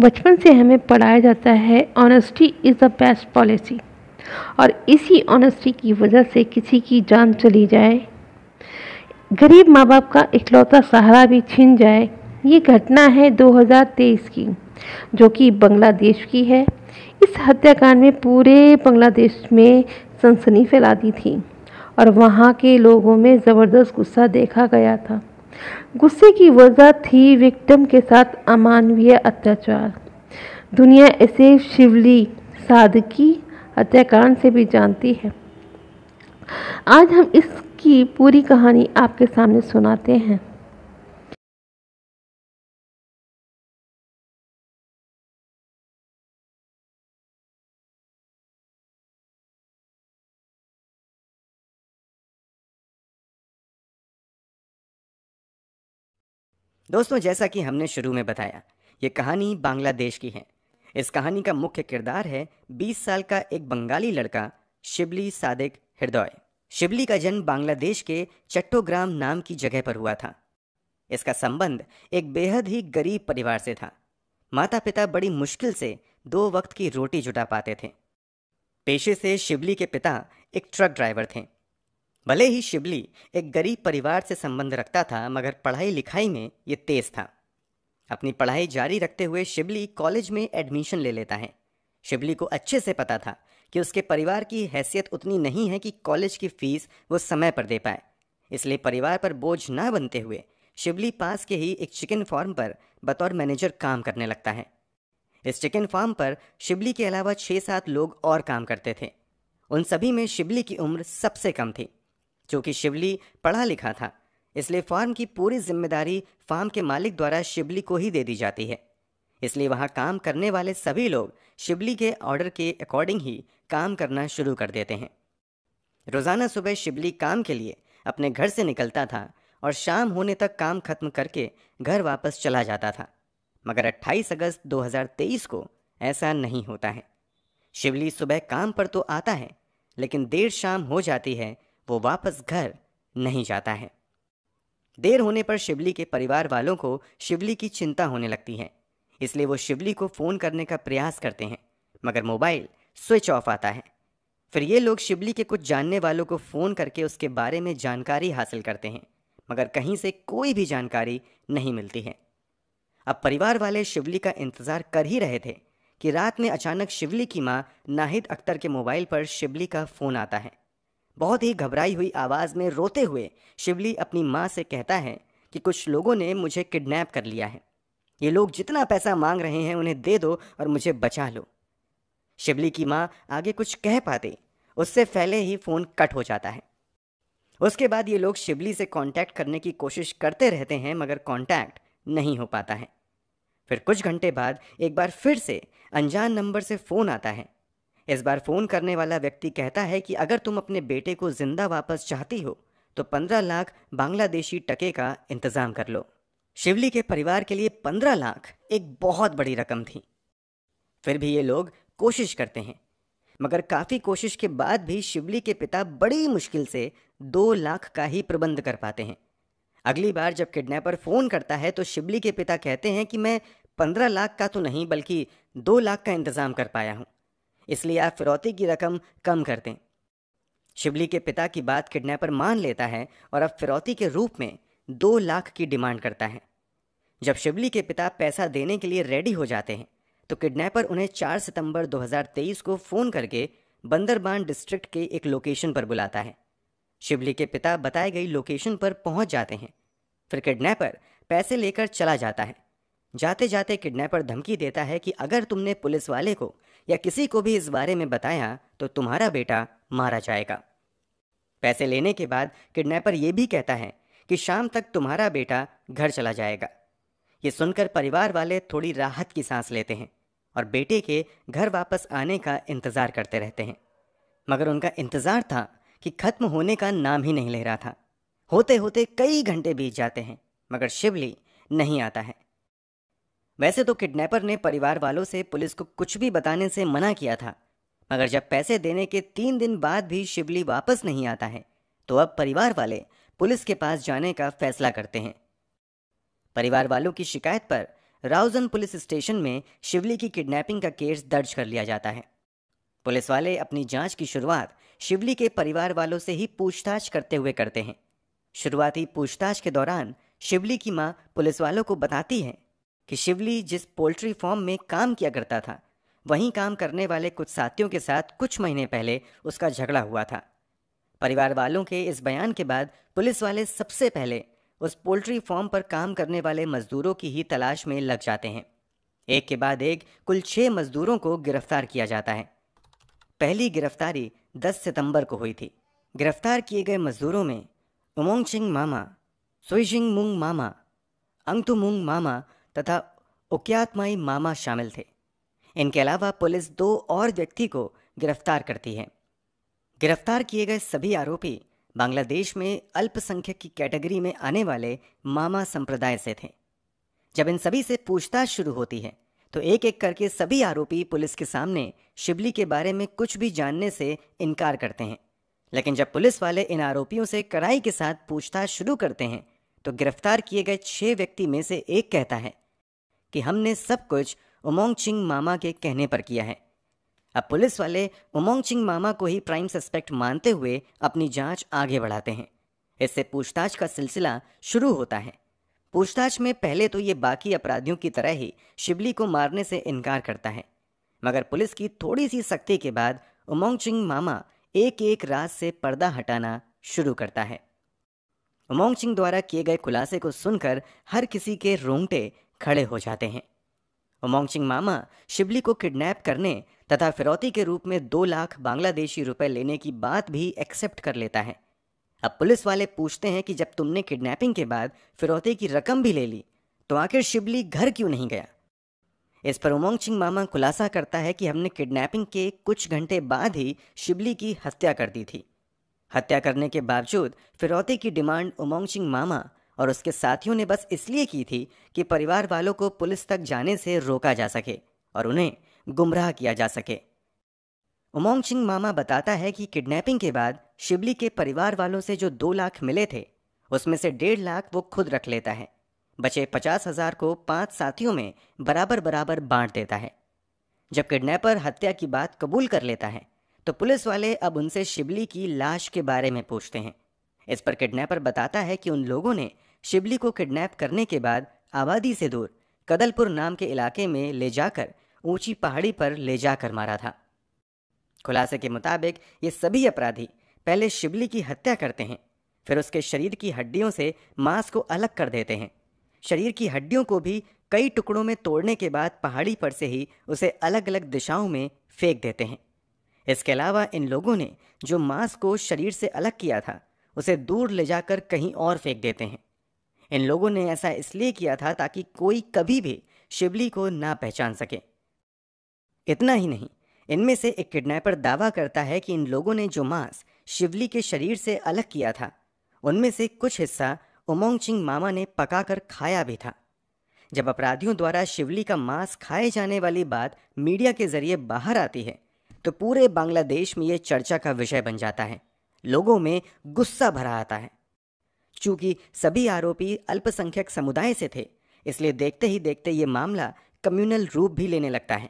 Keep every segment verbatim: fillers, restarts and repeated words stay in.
बचपन से हमें पढ़ाया जाता है honesty is the best policy, और इसी ऑनेस्टी की वजह से किसी की जान चली जाए, गरीब माँ बाप का इकलौता सहारा भी छिन जाए। ये घटना है दो हज़ार तेईस की, जो कि बांग्लादेश की है। इस हत्याकांड में पूरे बांग्लादेश में सनसनी फैला दी थी और वहाँ के लोगों में ज़बरदस्त गुस्सा देखा गया था। गुस्से की वजह थी विक्टिम के साथ अमानवीय अत्याचार। दुनिया इसे शिवली सादकी हत्याकांड से भी जानती है। आज हम इसकी पूरी कहानी आपके सामने सुनाते हैं। दोस्तों, जैसा कि हमने शुरू में बताया, ये कहानी बांग्लादेश की है। इस कहानी का मुख्य किरदार है बीस साल का एक बंगाली लड़का शिबली सादिक हृदय। शिबली का जन्म बांग्लादेश के चट्टोग्राम नाम की जगह पर हुआ था। इसका संबंध एक बेहद ही गरीब परिवार से था। माता पिता बड़ी मुश्किल से दो वक्त की रोटी जुटा पाते थे। पेशे से शिबली के पिता एक ट्रक ड्राइवर थे। भले ही शिबली एक गरीब परिवार से संबंध रखता था, मगर पढ़ाई लिखाई में ये तेज था। अपनी पढ़ाई जारी रखते हुए शिबली कॉलेज में एडमिशन ले लेता है। शिबली को अच्छे से पता था कि उसके परिवार की हैसियत उतनी नहीं है कि कॉलेज की फ़ीस वो समय पर दे पाए, इसलिए परिवार पर बोझ ना बनते हुए शिबली पास के ही एक चिकन फार्म पर बतौर मैनेजर काम करने लगता है। इस चिकन फार्म पर शिबली के अलावा छः सात लोग और काम करते थे। उन सभी में शिबली की उम्र सबसे कम थी। चूँकि शिबली पढ़ा लिखा था, इसलिए फार्म की पूरी जिम्मेदारी फार्म के मालिक द्वारा शिबली को ही दे दी जाती है। इसलिए वहाँ काम करने वाले सभी लोग शिबली के ऑर्डर के अकॉर्डिंग ही काम करना शुरू कर देते हैं। रोज़ाना सुबह शिबली काम के लिए अपने घर से निकलता था और शाम होने तक काम खत्म करके घर वापस चला जाता था। मगर अट्ठाईस अगस्त दो हज़ार तेईस को ऐसा नहीं होता है। शिबली सुबह काम पर तो आता है, लेकिन देर शाम हो जाती है, वो वापस घर नहीं जाता है। देर होने पर शिबली के परिवार वालों को शिबली की चिंता होने लगती है। इसलिए वो शिबली को फ़ोन करने का प्रयास करते हैं, मगर मोबाइल स्विच ऑफ आता है। फिर ये लोग शिबली के कुछ जानने वालों को फ़ोन करके उसके बारे में जानकारी हासिल करते हैं, मगर कहीं से कोई भी जानकारी नहीं मिलती है। अब परिवार वाले शिबली का इंतज़ार कर ही रहे थे कि रात में अचानक शिबली की माँ नाहिद अख्तर के मोबाइल पर शिबली का फ़ोन आता है। बहुत ही घबराई हुई आवाज़ में रोते हुए शिबली अपनी माँ से कहता है कि कुछ लोगों ने मुझे किडनैप कर लिया है। ये लोग जितना पैसा मांग रहे हैं उन्हें दे दो और मुझे बचा लो। शिबली की माँ आगे कुछ कह पाते उससे पहले ही फ़ोन कट हो जाता है। उसके बाद ये लोग शिबली से कांटेक्ट करने की कोशिश करते रहते हैं, मगर कांटेक्ट नहीं हो पाता है। फिर कुछ घंटे बाद एक बार फिर से अनजान नंबर से फ़ोन आता है। इस बार फ़ोन करने वाला व्यक्ति कहता है कि अगर तुम अपने बेटे को ज़िंदा वापस चाहती हो तो पंद्रह लाख बांग्लादेशी टके का इंतज़ाम कर लो। शिबली के परिवार के लिए पंद्रह लाख एक बहुत बड़ी रकम थी। फिर भी ये लोग कोशिश करते हैं, मगर काफ़ी कोशिश के बाद भी शिबली के पिता बड़ी मुश्किल से दो लाख का ही प्रबंध कर पाते हैं। अगली बार जब किडनैपर फ़ोन करता है तो शिबली के पिता कहते हैं कि मैं पंद्रह लाख का तो नहीं बल्कि दो लाख का इंतज़ाम कर पाया हूँ, इसलिए आप फिरौती की रकम कम कर दें। शिबली के पिता की बात किडनैपर मान लेता है और अब फिरौती के रूप में दो लाख की डिमांड करता है। जब शिबली के पिता पैसा देने के लिए रेडी हो जाते हैं तो किडनैपर उन्हें चार सितंबर दो हज़ार तेईस को फ़ोन करके बंदरबान डिस्ट्रिक्ट के एक लोकेशन पर बुलाता है। शिबली के पिता बताई गई लोकेशन पर पहुँच जाते हैं। फिर किडनैपर पैसे लेकर चला जाता है। जाते जाते किडनैपर धमकी देता है कि अगर तुमने पुलिस वाले को या किसी को भी इस बारे में बताया तो तुम्हारा बेटा मारा जाएगा। पैसे लेने के बाद किडनैपर ये भी कहता है कि शाम तक तुम्हारा बेटा घर चला जाएगा। ये सुनकर परिवार वाले थोड़ी राहत की सांस लेते हैं और बेटे के घर वापस आने का इंतज़ार करते रहते हैं। मगर उनका इंतज़ार था कि खत्म होने का नाम ही नहीं ले रहा था। होते होते कई घंटे बीत जाते हैं, मगर शिबली नहीं आता है। वैसे तो किडनैपर ने परिवार वालों से पुलिस को कुछ भी बताने से मना किया था, मगर जब पैसे देने के तीन दिन बाद भी शिबली वापस नहीं आता है तो अब परिवार वाले पुलिस के पास जाने का फैसला करते हैं। परिवार वालों की शिकायत पर राउजन पुलिस स्टेशन में शिवली की किडनैपिंग का केस दर्ज कर लिया जाता है। पुलिस वाले अपनी जांच की शुरुआत शिवली के परिवार वालों से ही पूछताछ करते हुए करते हैं। शुरुआती पूछताछ के दौरान शिवली की मां पुलिस वालों को बताती है कि शिवली जिस पोल्ट्री फॉर्म में काम किया करता था, वहीं काम करने वाले कुछ साथियों के साथ कुछ महीने पहले उसका झगड़ा हुआ था। परिवार वालों के इस बयान के बाद पुलिस वाले सबसे पहले उस पोल्ट्री फॉर्म पर काम करने वाले मजदूरों की ही तलाश में लग जाते हैं। एक के बाद एक कुल छः मजदूरों को गिरफ्तार किया जाता है। पहली गिरफ्तारी दस सितंबर को हुई थी। गिरफ्तार किए गए मजदूरों में उमोंगचिंग मामा, सुइजिंग मुंग मामा, अंगतुमुंग मामा तथा उक्यातमाई मामा शामिल थे। इनके अलावा पुलिस दो और व्यक्ति को गिरफ्तार करती है। गिरफ्तार किए गए सभी आरोपी बांग्लादेश में अल्पसंख्यक की कैटेगरी में आने वाले मामा संप्रदाय से थे। जब इन सभी से पूछताछ शुरू होती है तो एक एक करके सभी आरोपी पुलिस के सामने शिवली के बारे में कुछ भी जानने से इनकार करते हैं। लेकिन जब पुलिस वाले इन आरोपियों से कड़ाई के साथ पूछताछ शुरू करते हैं तो गिरफ्तार किए गए छः व्यक्ति में से एक कहता है कि हमने सब कुछ उमोंगचिंग मामा के कहने पर किया है। अब पुलिस वाले उमोंगचिंग मामा को ही प्राइम सस्पेक्ट मानते हुए अपनी जांच आगे बढ़ाते हैं। इससे पूछताछ का सिलसिला शुरू होता है। पूछताछ में पहले तो ये बाकी अपराधियों की तरह ही शिवली को मारने से इनकार करता है, मगर पुलिस की थोड़ी सी सख्ती के बाद उमोंगचिंग मामा एक एक राज से पर्दा हटाना शुरू करता है। उमोंगचिंग द्वारा किए गए खुलासे को सुनकर हर किसी के रोंगटे खड़े हो जाते हैं। उमोंगचिंग मामा शिवली को किडनैप करने तथा फिरौती के रूप में दो लाख बांग्लादेशी रुपए लेने की बात भी एक्सेप्ट कर लेता है। अब पुलिस वाले पूछते हैं कि जब तुमने किडनैपिंग के बाद फिरौती की रकम भी ले ली तो आखिर शिवली घर क्यों नहीं गया। इस पर उमोंगचिंग मामा खुलासा करता है कि हमने किडनैपिंग के कुछ घंटे बाद ही शिवली की हत्या कर दी थी। हत्या करने के बावजूद फिरौती की डिमांड उमोंगचिंग मामा और उसके साथियों ने बस इसलिए की थी कि परिवार वालों को पुलिस तक जाने से रोका जा सके और उन्हें गुमराह किया जा सके। उमोंगचिंग मामा बताता है कि किडनैपिंग के बाद शिवली के परिवार वालों से जो दो लाख मिले थे, उसमें से डेढ़ लाख वो खुद रख लेता है। बचे पचास हजार को पांच साथियों में बराबर बराबर बांट देता है। जब किडनैपर हत्या की बात कबूल कर लेता है तो पुलिस वाले अब उनसे शिवली की लाश के बारे में पूछते हैं। इस पर किडनैपर बताता है कि उन लोगों ने शिवली को किडनैप करने के बाद आबादी से दूर कदलपुर नाम के इलाके में ले जाकर ऊंची पहाड़ी पर ले जाकर मारा था। खुलासे के मुताबिक ये सभी अपराधी पहले शिवली की हत्या करते हैं, फिर उसके शरीर की हड्डियों से मांस को अलग कर देते हैं। शरीर की हड्डियों को भी कई टुकड़ों में तोड़ने के बाद पहाड़ी पर से ही उसे अलग अलग दिशाओं में फेंक देते हैं। इसके अलावा इन लोगों ने जो मांस को शरीर से अलग किया था उसे दूर ले जाकर कहीं और फेंक देते हैं। इन लोगों ने ऐसा इसलिए किया था ताकि कोई कभी भी शिवली को ना पहचान सके। इतना ही नहीं, इनमें से एक किडनैपर दावा करता है कि इन लोगों ने जो मांस शिवली के शरीर से अलग किया था उनमें से कुछ हिस्सा उमोंगचिंग मामा ने पकाकर खाया भी था। जब अपराधियों द्वारा शिवली का मांस खाए जाने वाली बात मीडिया के जरिए बाहर आती है तो पूरे बांग्लादेश में ये चर्चा का विषय बन जाता है। लोगों में गुस्सा भरा आता है। चूंकि सभी आरोपी अल्पसंख्यक समुदाय से थे, इसलिए देखते ही देखते ये मामला कम्युनल रूप भी लेने लगता है।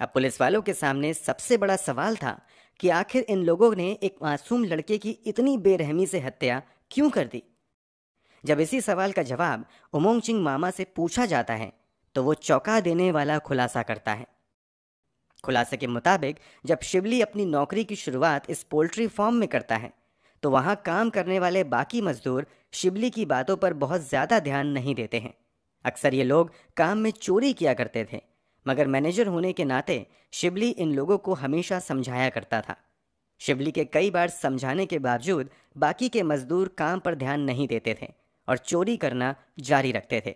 अब पुलिस वालों के सामने सबसे बड़ा सवाल था कि आखिर इन लोगों ने एक मासूम लड़के की इतनी बेरहमी से हत्या क्यों कर दी। जब इसी सवाल का जवाब उमोंगचिंग मामा से पूछा जाता है तो वो चौंका देने वाला खुलासा करता है। खुलासे के मुताबिक जब शिवली अपनी नौकरी की शुरुआत इस पोल्ट्री फॉर्म में करता है तो वहाँ काम करने वाले बाकी मजदूर शिवली की बातों पर बहुत ज़्यादा ध्यान नहीं देते हैं। अक्सर ये लोग काम में चोरी किया करते थे, मगर मैनेजर होने के नाते शिवली इन लोगों को हमेशा समझाया करता था। शिवली के कई बार समझाने के बावजूद बाकी के मजदूर काम पर ध्यान नहीं देते थे और चोरी करना जारी रखते थे।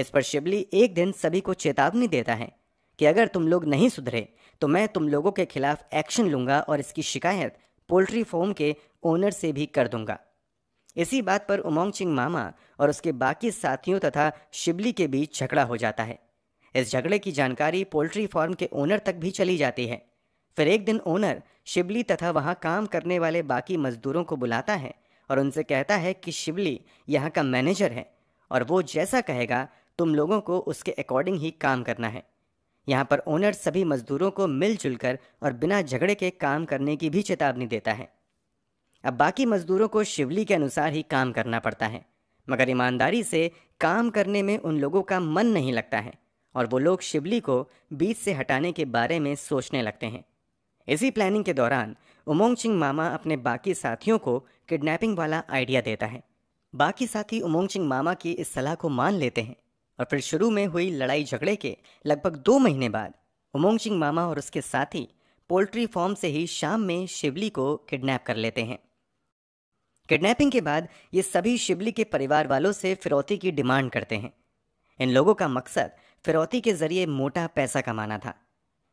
इस पर शिवली एक दिन सभी को चेतावनी देता है कि अगर तुम लोग नहीं सुधरे तो मैं तुम लोगों के खिलाफ एक्शन लूँगा और इसकी शिकायत पोल्ट्री फॉर्म के ओनर से भी कर दूंगा। इसी बात पर उमोंगचिंग मामा और उसके बाकी साथियों तथा शिवली के बीच झगड़ा हो जाता है। इस झगड़े की जानकारी पोल्ट्री फॉर्म के ओनर तक भी चली जाती है। फिर एक दिन ओनर शिवली तथा वहाँ काम करने वाले बाकी मजदूरों को बुलाता है और उनसे कहता है कि शिवली यहाँ का मैनेजर है और वो जैसा कहेगा तुम लोगों को उसके अकॉर्डिंग ही काम करना है। यहाँ पर ओनर सभी मजदूरों को मिलजुल कर और बिना झगड़े के काम करने की भी चेतावनी देता है। अब बाकी मजदूरों को शिवली के अनुसार ही काम करना पड़ता है, मगर ईमानदारी से काम करने में उन लोगों का मन नहीं लगता है और वो लोग शिवली को बीच से हटाने के बारे में सोचने लगते हैं। इसी प्लानिंग के दौरान उमोंगचिंग मामा अपने बाकी साथियों को किडनैपिंग वाला आइडिया देता है। बाकी साथी उमोंगचिंग मामा की इस सलाह को मान लेते हैं और फिर शुरू में हुई लड़ाई झगड़े के लगभग दो महीने बाद उमोंगचिंग मामा और उसके साथी पोल्ट्री फार्म से ही शाम में शिवली को किडनैप कर लेते हैं। किडनैपिंग के बाद ये सभी शिवली के परिवार वालों से फिरौती की डिमांड करते हैं। इन लोगों का मकसद फिरौती के जरिए मोटा पैसा कमाना था,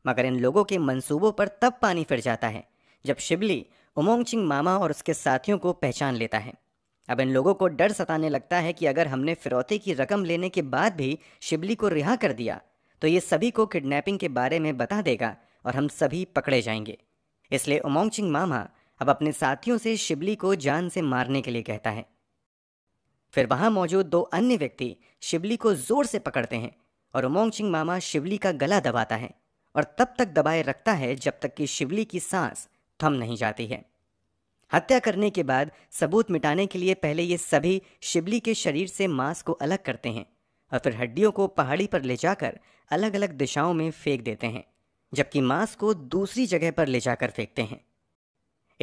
मगर इन लोगों के मंसूबों पर तब पानी फिर जाता है जब शिवली उमोंगचिंग मामा और उसके साथियों को पहचान लेता है। अब इन लोगों को डर सताने लगता है कि अगर हमने फिरौती की रकम लेने के बाद भी शिवली को रिहा कर दिया तो ये सभी को किडनैपिंग के बारे में बता देगा और हम सभी पकड़े जाएंगे। इसलिए उमोंगचिंग मामा अब अपने साथियों से शिवली को जान से मारने के लिए कहता है। फिर वहां मौजूद दो अन्य व्यक्ति शिवली को जोर से पकड़ते हैं और उमोंगचिंग मामा शिवली का गला दबाता है और तब तक दबाए रखता है जब तक कि शिवली की सांस थम नहीं जाती है। हत्या करने के बाद सबूत मिटाने के लिए पहले ये सभी शिवली के शरीर से मांस को अलग करते हैं और फिर हड्डियों को पहाड़ी पर ले जाकर अलग अलग दिशाओं में फेंक देते हैं, जबकि मांस को दूसरी जगह पर ले जाकर फेंकते हैं।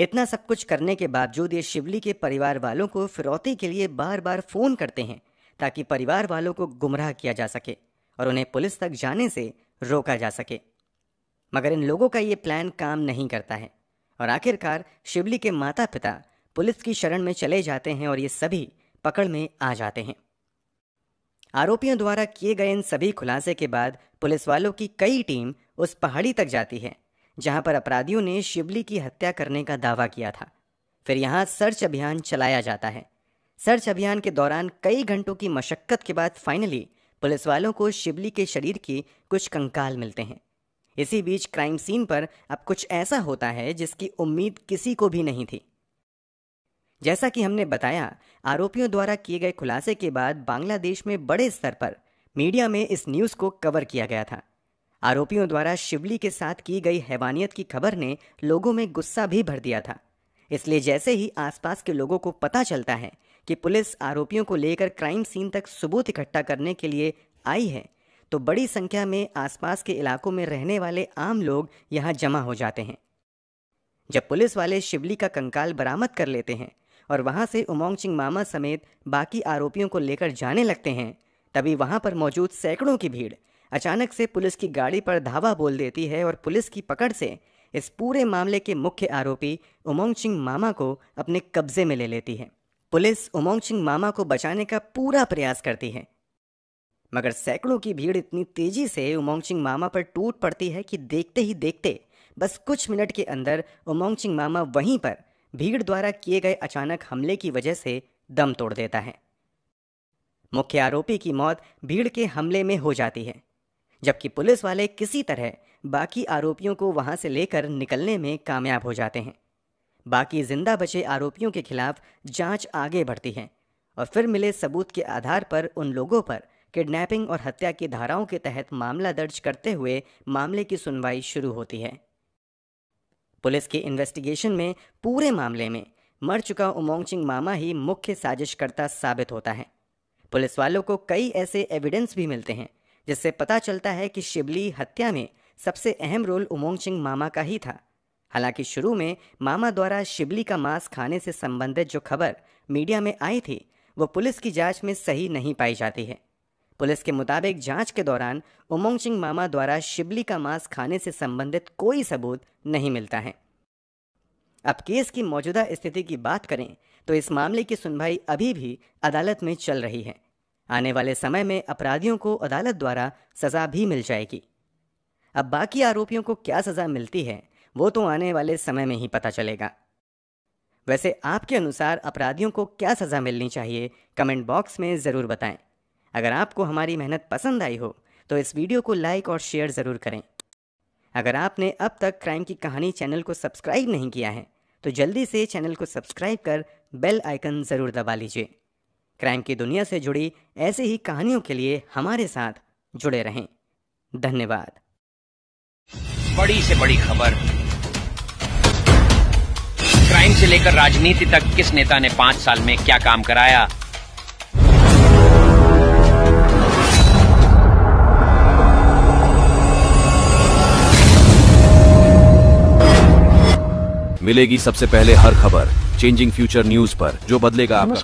इतना सब कुछ करने के बावजूद ये शिवली के परिवार वालों को फिरौती के लिए बार बार फ़ोन करते हैं ताकि परिवार वालों को गुमराह किया जा सके और उन्हें पुलिस तक जाने से रोका जा सके, मगर इन लोगों का ये प्लान काम नहीं करता है और आखिरकार शिवली के माता पिता पुलिस की शरण में चले जाते हैं और ये सभी पकड़ में आ जाते हैं। आरोपियों द्वारा किए गए इन सभी खुलासे के बाद पुलिस वालों की कई टीम उस पहाड़ी तक जाती है जहां पर अपराधियों ने शिवली की हत्या करने का दावा किया था। फिर यहां सर्च अभियान चलाया जाता है। सर्च अभियान के दौरान कई घंटों की मशक्कत के बाद फाइनली पुलिस वालों को शिवली के शरीर की कुछ कंकाल मिलते हैं। इसी बीच क्राइम सीन पर अब कुछ ऐसा होता है जिसकी उम्मीद किसी को भी नहीं थी। जैसा कि हमने बताया, आरोपियों द्वारा किए गए खुलासे के बाद बांग्लादेश में बड़े स्तर पर मीडिया में इस न्यूज़ को कवर किया गया था। आरोपियों द्वारा शिवली के साथ की गई हैवानियत की खबर ने लोगों में गुस्सा भी भर दिया था। इसलिए जैसे ही आसपास के लोगों को पता चलता है कि पुलिस आरोपियों को लेकर क्राइम सीन तक सबूत इकट्ठा करने के लिए आई है, तो बड़ी संख्या में आसपास के इलाकों में रहने वाले आम लोग यहाँ जमा हो जाते हैं। जब पुलिस वाले शिवली का कंकाल बरामद कर लेते हैं और वहाँ से उमोंगचिंग मामा समेत बाकी आरोपियों को लेकर जाने लगते हैं, तभी वहाँ पर मौजूद सैकड़ों की भीड़ अचानक से पुलिस की गाड़ी पर धावा बोल देती है और पुलिस की पकड़ से इस पूरे मामले के मुख्य आरोपी उमोंगचिंग मामा को अपने कब्जे में ले लेती है। पुलिस उमोंगचिंग मामा को बचाने का पूरा प्रयास करती है, मगर सैकड़ों की भीड़ इतनी तेजी से उमोंगचिंग मामा पर टूट पड़ती है कि देखते ही देखते बस कुछ मिनट के अंदर उमोंगचिंग मामा वहीं पर भीड़ द्वारा किए गए अचानक हमले की वजह से दम तोड़ देता है। मुख्य आरोपी की मौत भीड़ के हमले में हो जाती है, जबकि पुलिस वाले किसी तरह बाकी आरोपियों को वहां से लेकर निकलने में कामयाब हो जाते हैं। बाकी जिंदा बचे आरोपियों के खिलाफ जाँच आगे बढ़ती है और फिर मिले सबूत के आधार पर उन लोगों पर किडनैपिंग और हत्या की धाराओं के तहत मामला दर्ज करते हुए मामले की सुनवाई शुरू होती है। पुलिस की इन्वेस्टिगेशन में पूरे मामले में मर चुका उमोंगचिंग मामा ही मुख्य साजिशकर्ता साबित होता है। पुलिस वालों को कई ऐसे एविडेंस भी मिलते हैं जिससे पता चलता है कि शिवली हत्या में सबसे अहम रोल उमोंगचिंग मामा का ही था। हालांकि शुरू में मामा द्वारा शिवली का मांस खाने से संबंधित जो खबर मीडिया में आई थी वो पुलिस की जाँच में सही नहीं पाई जाती है। पुलिस के मुताबिक जांच के दौरान उमोंगचिंग मामा द्वारा शिवली का मांस खाने से संबंधित कोई सबूत नहीं मिलता है। अब केस की मौजूदा स्थिति की बात करें तो इस मामले की सुनवाई अभी भी अदालत में चल रही है। आने वाले समय में अपराधियों को अदालत द्वारा सजा भी मिल जाएगी। अब बाकी आरोपियों को क्या सजा मिलती है वो तो आने वाले समय में ही पता चलेगा। वैसे आपके अनुसार अपराधियों को क्या सजा मिलनी चाहिए, कमेंट बॉक्स में ज़रूर बताएं। अगर आपको हमारी मेहनत पसंद आई हो तो इस वीडियो को लाइक और शेयर ज़रूर करें। अगर आपने अब तक क्राइम की कहानी चैनल को सब्सक्राइब नहीं किया है तो जल्दी से चैनल को सब्सक्राइब कर बेल आइकन ज़रूर दबा लीजिए। क्राइम की दुनिया से जुड़ी ऐसी ही कहानियों के लिए हमारे साथ जुड़े रहें। धन्यवाद। बड़ी से बड़ी खबर, क्राइम से लेकर राजनीति तक किस नेता ने पाँच साल में क्या काम कराया। मिलेगी सबसे पहले हर खबर चेंजिंग फ्यूचर न्यूज पर, जो बदलेगा आपका